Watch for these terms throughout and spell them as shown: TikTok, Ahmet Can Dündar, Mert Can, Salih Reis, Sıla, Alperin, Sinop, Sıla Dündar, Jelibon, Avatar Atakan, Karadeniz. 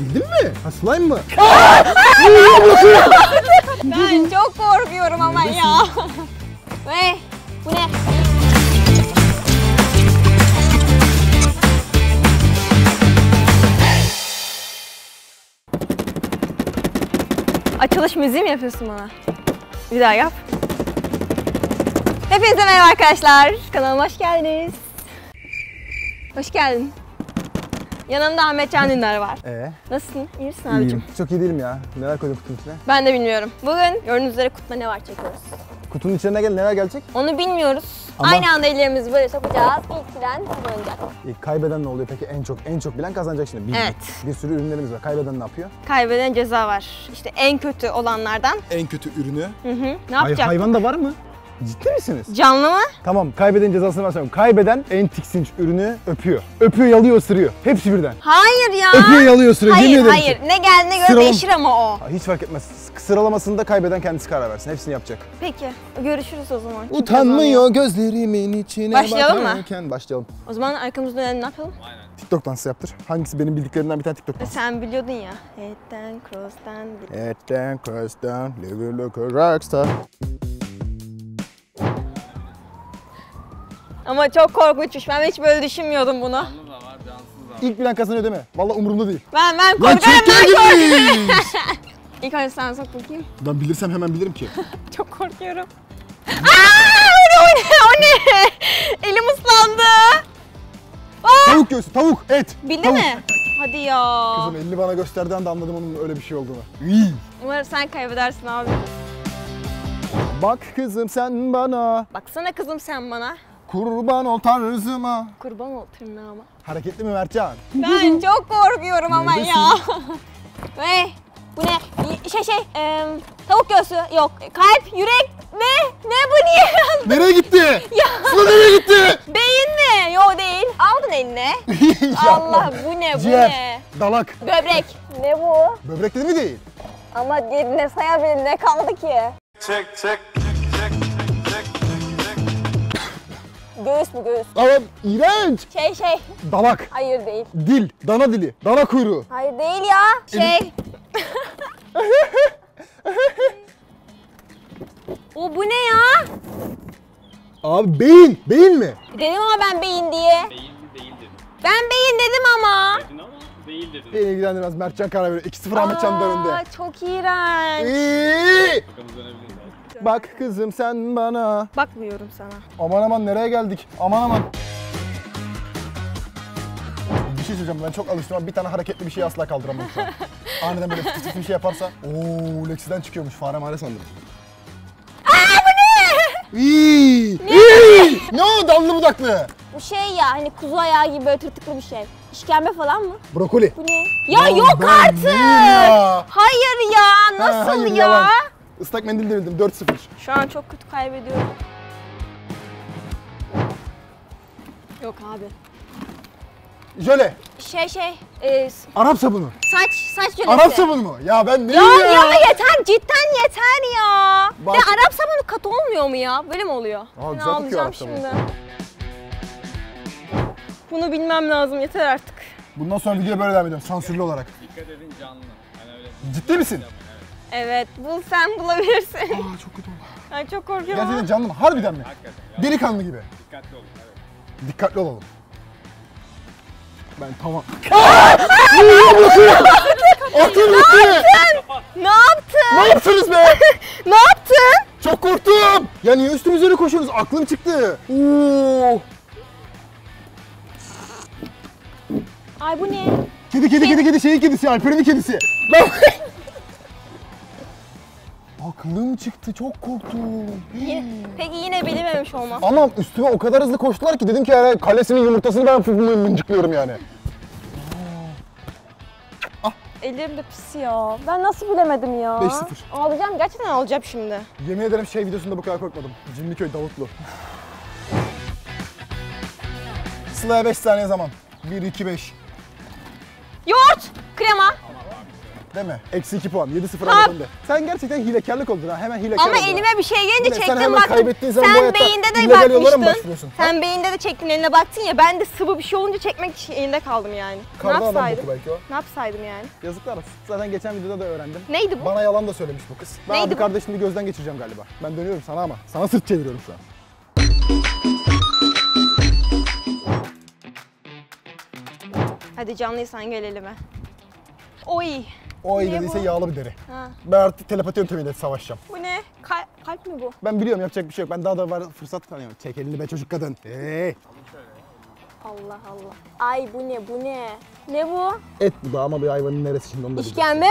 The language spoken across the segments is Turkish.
Bildin mi? Ha, slime mı? Ben çok korkuyorum ama ya. Ve bu ne? Açılış müziği mi yapıyorsun bana? Bir daha yap. Hepinize merhaba arkadaşlar. Kanalıma hoş geldiniz. Hoş geldin. Yanımda Ahmet Can var. Nasılsın? İyi misin abicim? İyiyim. Çok iyi değilim ya. Neler koyduk kutunun içine? Ben de bilmiyorum. Bugün gördüğünüz üzere kutuda ne var çekiyoruz. Kutunun içine neler gelecek? Onu bilmiyoruz. Ama... Aynı anda ellerimizi böyle sokacağız. İlk bilen kazanacak. Kaybeden ne oluyor peki? En çok bilen kazanacak şimdi. Evet. Bir sürü ürünlerimiz var. Kaybeden ne yapıyor? Kaybeden ceza var. İşte en kötü olanlardan. En kötü ürünü? Hı hı. Ne yapacak? Hayvan da var mı? Ciddi misiniz? Canlı mı? Tamam, kaybeden cezasını versem. Kaybeden en tiksinç ürünü öpüyor. Öpüyor, yalıyor, ısırıyor. Hepsi birden. Hayır ya. Öpüyor, yalıyor, ısırıyor. Hayır. Ne geldiğine göre değişir ama o. Hiç fark etmez. Sıralamasında kaybeden kendisi karar versin. Hepsini yapacak. Peki. Görüşürüz o zaman. Utanmıyor gözlerimin içine. Başlayalım mı? Başlayalım. O zaman arkamızı dönelim, ne yapalım? Aynen. TikTok dansı yaptır. Hangisi benim bildiklerimden bir tane TikTok dansı. Sen biliyordun ya. Headden cross'tan. Headden cross'tan. Live like a rockstar. Ama çok korkunçmuş. Ben hiç böyle düşünmüyordum bunu. Canlı da var, cansız da var. İlk bilen kazanıyor deme. Valla umurumda değil. Ben korkarım, ben korkarım. İlk önce sen sok bakayım. Ben bilirsem hemen bilirim ki. Çok korkuyorum. O ne? Elim ıslandı. Aa! Tavuk göğsü, tavuk, et. Bildi mi? Hadi ya. Kızım elini bana gösterdiği anda anladım onun öyle bir şey olduğunu. Umarım sen kaybedersin abi. Bak kızım sen bana. Baksana kızım sen bana. Kurban ol tarzıma. Kurban ol tırnağıma. Hareketli mi Mert Can? Ben çok korkuyorum ama ya. Ve bu ne? Tavuk göğsü yok. Kalp, yürek, ne? Bu niye yazdı? Nereye gitti? Sıla nereye gitti? Beyin mi? Yok değil. Aldın eline. Allah bu ne? Ciğer, dalak. Böbrek. Ne bu? Böbrek dedi mi değil? Ama yerine sayabilir ne kaldı ki? Çek. Göğüs mü göğüs? Tamam, iğrenç. Dalak. Hayır değil. Dil, dana dili, dana kuyruğu. Hayır değil ya. O bu ne ya? Abi beyin, beyin mi? Dedim ama ben beyin diye. Beyin mi değil dedim. Ben beyin dedim ama. Dedin ama değil dedim. Beni ilgilendirmez, Mert Can karar veriyor. 2-0 Ahmet Can'ın önünde. Çok iğrenç. Bakalım dönebiliriz. Bak kızım sen bana. Bakmıyorum sana. Aman aman nereye geldik? Aman. Bir şey söyleyeceğim, ben çok alıştım ama bir tane hareketli bir şey asla kaldıramam şu an. Aniden böyle fıtık bir şey yaparsa. Ooo Lexi'den çıkıyormuş, fare mare sandım. Aaa bu ne? Ne o dallı budaklı? Bu şey ya hani kuzu ayağı gibi böyle tırtıklı bir şey. İşkembe falan mı? Brokoli. Bu ne? Ya yok artık! Ya. Hayır ya nasıl hayır, ya? Yalan. Islak mendil de bildim, 4-0. Şu an çok kötü kaybediyorum. Yok abi. Jöle. Arap sabunu. Saç jölesi. Arap sabunu mu? Ya ben neyim ya? Ya yeter, cidden yeter ya. Bak. Ya Arap sabunu katı olmuyor mu ya? Böyle mi oluyor? Aa, güzel kokuyor Arap sabunu. Bunu bilmem lazım, yeter artık. Bundan sonra videoya böyle devam ediyorum, sansürlü olarak. Dikkat edin canlı. Yani öyle. Ciddi misin? Evet, sen bulabilirsin. Aa çok kötü oldu. Ben çok korkuyorum. Gerçekten canlı mı? Harbiden mi? Hakikaten. Delikanlı gibi. Dikkatli olun, evet. Dikkatli olalım. Ben tamam. Atın bitti. Ne yaptınız be? Ne yaptın? Çok korktum. Ya niye üstümüz öyle koşuyorsunuz? Aklım çıktı. Ay bu ne? Kedi. Şeyin kedisi, Alperin'in kedisi. Aklım çıktı, çok korktum. Peki yine bilememiş olmaz. Ama üstüme o kadar hızlı koştular ki dedim ki yani kalesinin yumurtasını ben mıncıklıyorum yani. Ah. Ellerim de pis ya. Ben nasıl bilemedim ya? 5-0. Alacağım, gerçekten alacağım şimdi. Yemin ederim şey videosunda bu kadar korkmadım. Cimriköy Davutlu. Sıla'ya 5 saniye zaman. 1-2-5. Yoğurt, krema. Değil mi? -2 puan. 7-0 Ahmet'in de. Sen gerçekten hilekarlık oldun ha. Hemen hilekarlık. Ama elime bir şey gelince çektim baktım. Sen hemen kaybettiğin zaman bu hayatta illegal yollara mı başlıyorsun? Sen beyinde de çektin, eline baktın ya. Ben de sıvı bir şey olunca çekmek için elinde kaldım yani. Ne yapsaydım? Ne yapsaydım yani? Yazıklar olsun. Zaten geçen videoda da öğrendim. Neydi bu? Bana yalan da söylemiş bu kız. Ben abi kardeşini gözden geçireceğim galiba. Ben dönüyorum sana ama. Sana sırt çeviriyorum şu an. Hadi canlıysan gel elime. Oy. Oy dediyse yağlı bir deri. Ha. Ben artık telepati yöntemiyle savaşacağım. Bu ne? Kalp mi bu? Ben biliyorum, yapacak bir şey yok. Ben daha da var fırsat tanıyorum. Çek elini be çocuk kadın. Allah Allah. Ay bu ne, bu ne? Ne bu? Et bu da ama bir hayvanın neresi şimdi onu da bileceğim. İşkembe?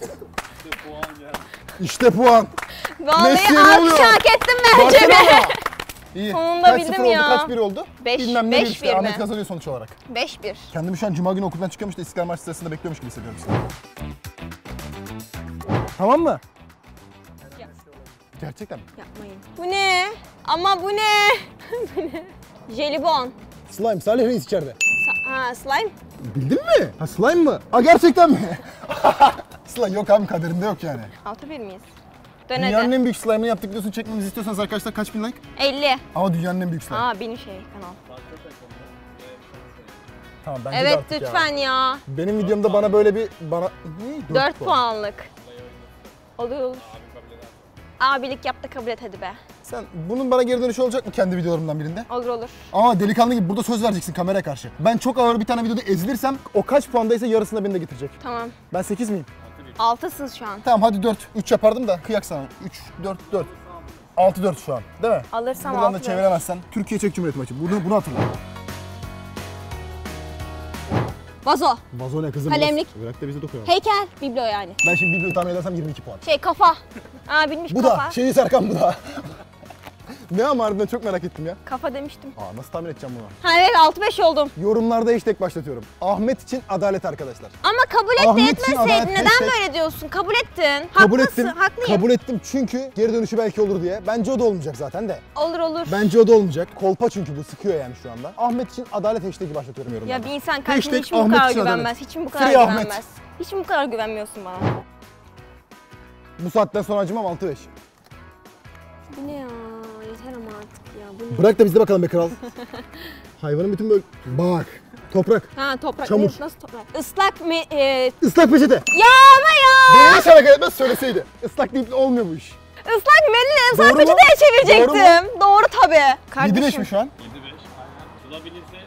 İşte puan geldi. İşte puan. Vallahi alkış hak ettim bence be. İyi. Sonunda kaç bildim ya. Oldu, kaç 1 oldu? 5-1 bilmem ne işte. Ahmet kazanıyor sonuç olarak. 5-1. Kendimi şu an cuma günü okuldan çıkıyormuş da İstiklal Marşı sırasında bekliyormuş gibi hissediyorum seni. Tamam mı? Ya. Gerçekten mi? Yapmayın. Bu ne? Ama bu ne? Bu ne? Jelibon. Slime. Salih Reis içeride. Slime? Bildin mi? Ha slime mı? Ha gerçekten mi? Slime yok abi, kaderimde yok yani. 6-1 miyiz? Dön dünyanın en büyük slime'ını yaptık diyorsun, çekmemizi istiyorsanız arkadaşlar kaç bin like? 50. Ama dünyanın en büyük slime. Aa benim şey kanal. Tamam bence evet, de lütfen ya. Benim videomda bana böyle bir... bana 4 puanlık. Olur. Abilik yap da kabul et hadi be. Sen bunun bana geri dönüşü olacak mı kendi videolarımdan birinde? Olur. Ama delikanlı gibi burada söz vereceksin kameraya karşı. Ben çok ağır bir tane videoda ezilirsem o kaç puandaysa yarısına beni de getirecek. Tamam. Ben 8 miyim? 6'sın şu an. Tamam hadi 4. 3 yapardım da kıyak sana. 3, 4, 4. 6-4 şu an değil mi? Alırsam 6-4. Buradan da çeviremezsen Türkiye Çek Cumhuriyeti maçı. Bunu hatırla. Vazo. Vazo ne kızım? Kalemlik. Bırak da bizi dokuyalım. Heykel. Biblo yani. Ben şimdi bibloyu tahmin edersem 22 puan. Şey kafa. Aa bilmiş bu kafa. Bu da. Şeyi Serkan bu da. Ne ama harbiden çok merak ettim ya. Kafa demiştim. Aa nasıl tahmin edeceğim bunu? Ha evet 6-5 oldum. Yorumlarda hashtag başlatıyorum. Ahmet için adalet arkadaşlar. Ama kabul et de etmeseydin neden böyle diyorsun? Kabul ettin. Kabul ettim. Haklıyım. Kabul ettim çünkü geri dönüşü belki olur diye. Bence o da olmayacak zaten de. Olur. Bence o da olmayacak. Kolpa çünkü bu sıkıyor yani şu anda. Ahmet için adalet hashtag'i başlatıyorum yorumlarda. Ya bir insan kardeşine hiç mi bu kadar güvenmez? Hiç mi bu kadar güvenmez? Hiç mi bu kadar güvenmiyorsun bana? Bu saatten sonra acımam 6-5. Bu ne ya? Bırak da biz de bakalım be kral. Hayvanın bütün böyle... Bak. Toprak. Ha toprak. Çamur. Nasıl toprak? Islak mı? Islak peçete. Ya ama ya. Beni hiç hareket etmez söyleseydi. Islak deyip olmuyor bu iş. Islak melini ıslak peçeteye çevirecektim. Doğru tabii. 7-5 mi şu an? 7-5 aynen. Sıla bilirse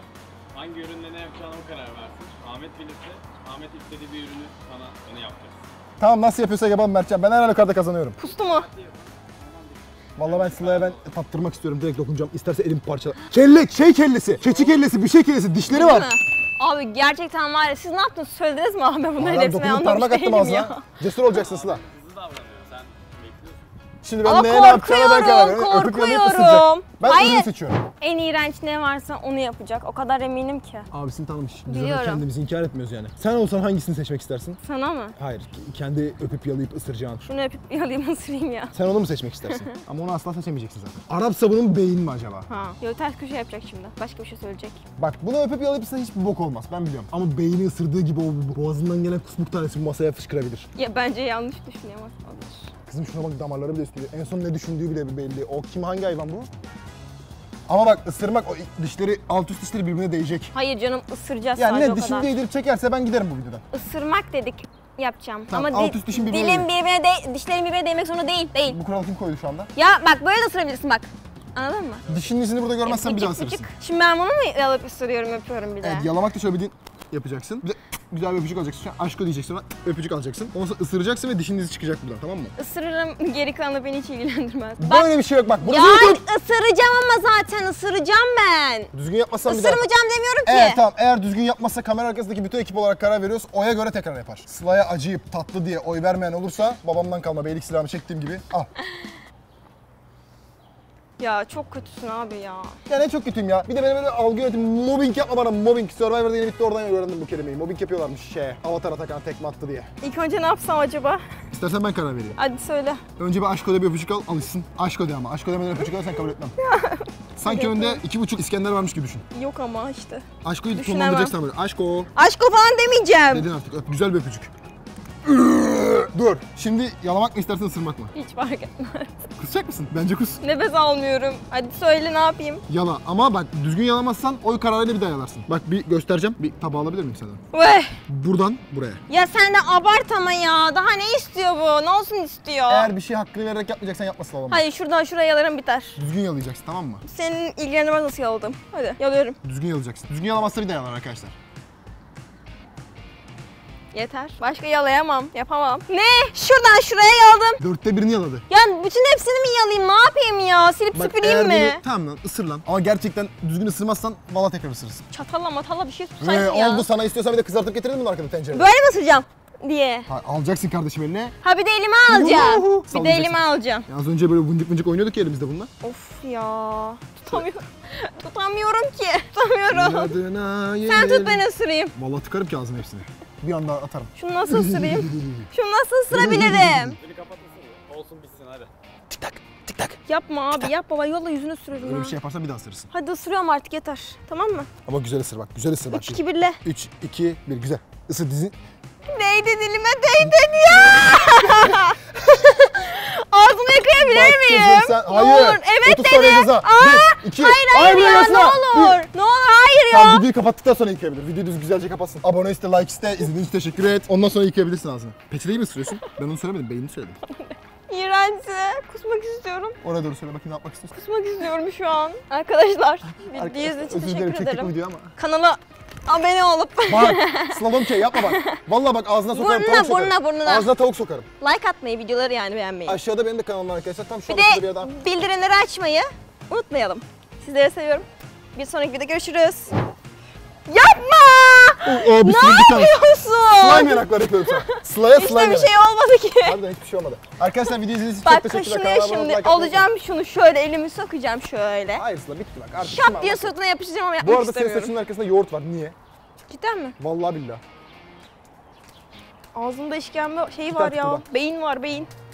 hangi ürünle ne yapacağına o karar versin. Ahmet bilirse Ahmet istediği bir ürünü sana onu yapacağız. Tamam nasıl yapıyorsa yapalım Mert Can. Ben her halükarda kazanıyorum. Pustu mu? Vallahi ben Sıla'ya tattırmak istiyorum, direkt dokunacağım. İsterse elim parçalar. Kelle, şey kellesi, keçi kellesi, bir şey kellesi, dişleri var. Abi gerçekten var ya, siz ne yaptınız? Söylediniz mi abi bunun hedefine anlamış değilim ağzına. Ya. Cesur olacaksın Sıla. Hızlı davranıyor, sen bekliyorsun. Şimdi ben ne yapacağına ben karar veriyorum. Korkuyorum. Ben ürünü seçiyorum. En iğrenç ne varsa onu yapacak, o kadar eminim ki. Abisini tanımış, biz kendimizi inkar etmiyoruz yani. Sen olsan hangisini seçmek istersin? Sana mı? Hayır, kendi öpüp yalayıp ısıracağın. Şunu öpüp yalayıp ısırayım ya. Sen onu mu seçmek istersin? Ama onu asla seçemeyeceksin zaten. Arap sabunun beyin mi acaba? Ha, ya ters köşe yapacak şimdi, başka bir şey söyleyecek. Bak, bunu öpüp yalayıp ısırsa hiçbir bok olmaz, ben biliyorum. Ama beyni ısırdığı gibi o boğazından gelen kusmuk tanesi masaya fışkırabilir. Ya bence yanlış düşünüyorsun. Kızım şuna bak, damarları bile üstüne. En son ne düşündüğü bile belli. O kim, hangi hayvan bu? Ama bak ısırmak, o dişleri, alt üst dişleri birbirine değecek. Hayır canım, ısıracağız yani sadece o kadar. Yani ne, dişini değdirip çekerse ben giderim bu videodan. Isırmak dedik, yapacağım. Tamam, ama alt üst dişin birbirine değil. Dişlerin birbirine değmek zorunda değil. Bu kuralı kim koydu şu anda? Ya bak böyle de ısırabilirsin bak. Anladın mı? Dişinin izini burada görmezsen bir daha ısırırsın. Şimdi ben bunu mu yalıp ısırıyorum, öpüyorum bir de? Evet, yalamak da şöyle bir yapacaksın. Bir de güzel bir öpücük alacaksın. Aşko diyeceksin, öpücük alacaksın. Ondan sonra ısıracaksın ve dişin izi çıkacak buradan, tamam mı? Isırırım, geri kalanla beni hiç ilgilendirmez. Bak, böyle bir şey yok bak. Ya ısıracağım ama zaten ısıracağım ben. Düzgün yapmazsan bir daha. Isırmayacağım demiyorum ki. Evet tamam, eğer düzgün yapmazsa kamera arkasındaki bütün ekip olarak karar veriyoruz. Oya göre tekrar yapar. Sıla'ya acıyıp tatlı diye oy vermeyen olursa babamdan kalma beylik silahımı çektiğim gibi al. Ya çok kötüsün abi ya. Ya ne çok kötüyüm ya. Bir de benim böyle algı yönetimi, mobbing yapma bana. Mobbing. Survivor'da yeni bitti, oradan öğrendim bu kelimeyi. Mobbing yapıyorlarmış Avatar Atakan tekme attı diye. İlk önce ne yapsam acaba? İstersen ben karar vereyim. Hadi söyle. Önce bir aşk öde bir öpücük al, alışsın. Aşk öde ama. Aşk ödemeden öpücük alırsan kabul etmem. Sanki evet, önde 2,5 İskender varmış gibi düşün. Yok ama işte. Aşkı sonlandıracak sanırım. Aşko. Aşko falan demeyeceğim. Dedin artık. Öp, güzel bir öpücük. Dur. Şimdi yalamak mı istersin, ısırmak mı? Hiç fark etmez. Kusacak mısın? Bence kus. Nefes almıyorum. Hadi söyle, ne yapayım? Yala. Ama bak düzgün yalamazsan oy kararıyla bir daha yalarsın. Bak bir göstereceğim. Bir tabağı alabilir miyim sana? Veh. Buradan buraya. Ya sen de abart ama ya. Daha ne istiyor bu? Ne olsun istiyor? Eğer bir şey hakkını vererek yapmayacaksan yapmasın olamaz. Hayır, şuradan şuraya yalarım biter. Düzgün yalayacaksın, tamam mı? Senin ilgilenmez nasıl yaladım. Hadi yalıyorum. Düzgün yalayacaksın. Düzgün yalamazsa bir daha yalar arkadaşlar. Yeter. Başka yalayamam. Yapamam. Ne? Şuradan şuraya yaladım. 4'te 1'ini yaladı. Ya bütün hepsini mi yalayayım? Ne yapayım ya? Silip bak, süpüreyim mi? Bunu... Tamam lan, ısır lan. Ama gerçekten düzgün ısırmazsan valla tekrar ısırırsın. Çatalla matalla bir şey tutsaydın ya. Oldu sana, istiyorsan bir de kızartıp getirdin bunu arkada tencerede. Böyle mi ısıracağım? Diye. Ha, alacaksın kardeşim eline. Ha bir de elime alacağım. Bir de elime alacağım. Ya az önce böyle vıncık vıncık oynuyorduk ya elimizde bununla. Of ya. Tutamıyorum. Tutamıyorum ki. Tutamıyorum. Sen tut, ben ısırayım. Valla tıkarım ki ağzına hepsini. Bir anda atarım. Şunu nasıl ısırayım? Şunu nasıl ısırabilirim? Beni kapat, ısır. Olsun bitsin hadi. Tik tak, tik tak. Yapma abi, tak. Yapma. Yolla yüzünü ısırırım. Böyle bir şey yaparsan bir daha ısırırsın. Hadi ısırıyorum artık, yeter. Tamam mı? Ama güzel ısır bak, güzel ısır bak. 3, 2, 1'le. 3, 2, 1 güzel. Isır dizin. Değdin dilime, değdin ya! Ağzımı yıkayabilir miyim? Sen, hayır. Olur. Evet dedi. Aa, 1, 2, hayır ya, ne olur. Ne olur, hayır ya. Sen videoyu kapattıktan sonra yıkayabilir. Videoyu düz güzelce kapatsın. Abone iste, like iste, izlediğiniz için teşekkür et. Ondan sonra yıkayabilirsin ağzını. Peçeteyi mi ısırıyorsun? Ben onu söylemedim, beynini söyledim. İğrençti. Kusmak istiyorum. Oraya doğru söyle bakayım, ne yapmak istiyorsun? Kusmak istiyorum şu an. Arkadaşlar, videoyu için teşekkür ederim. Ama. Kanala abone olup. Bak, slalom şey yapma bak. Vallahi bak, ağzına sokarım, burnuna, tavuk sokarım. Burnuna. Ağzına tavuk sokarım. Like atmayı, videoları yani beğenmeyi. Aşağıda benim de kanalımda arkadaşlar. Tam şu bir de bildirimleri açmayı unutmayalım. Sizleri seviyorum. Bir sonraki videoda görüşürüz. Yapma! Ne yapıyorsun? Slime yanakları yapıyorum sana. Sıla'ya slime yanakları. İşte bir şey olmadı ki. Harbiden hiçbir şey olmadı. Arkadaşlar video izlediğiniz için çok teşekkürler. Bak kaşınıyor şimdi. Alacağım şunu şöyle, elimi sokacağım şöyle. Hayır Sıla, bitti bak. Artık şap diye sırtına yapışacağım ama yapmak istemiyorum. Bu arada senin saçının arkasında yoğurt var. Niye? Cidden mi? Vallahi billahi. Ağzımda işkembe şeyi var ya. Beyin var, beyin.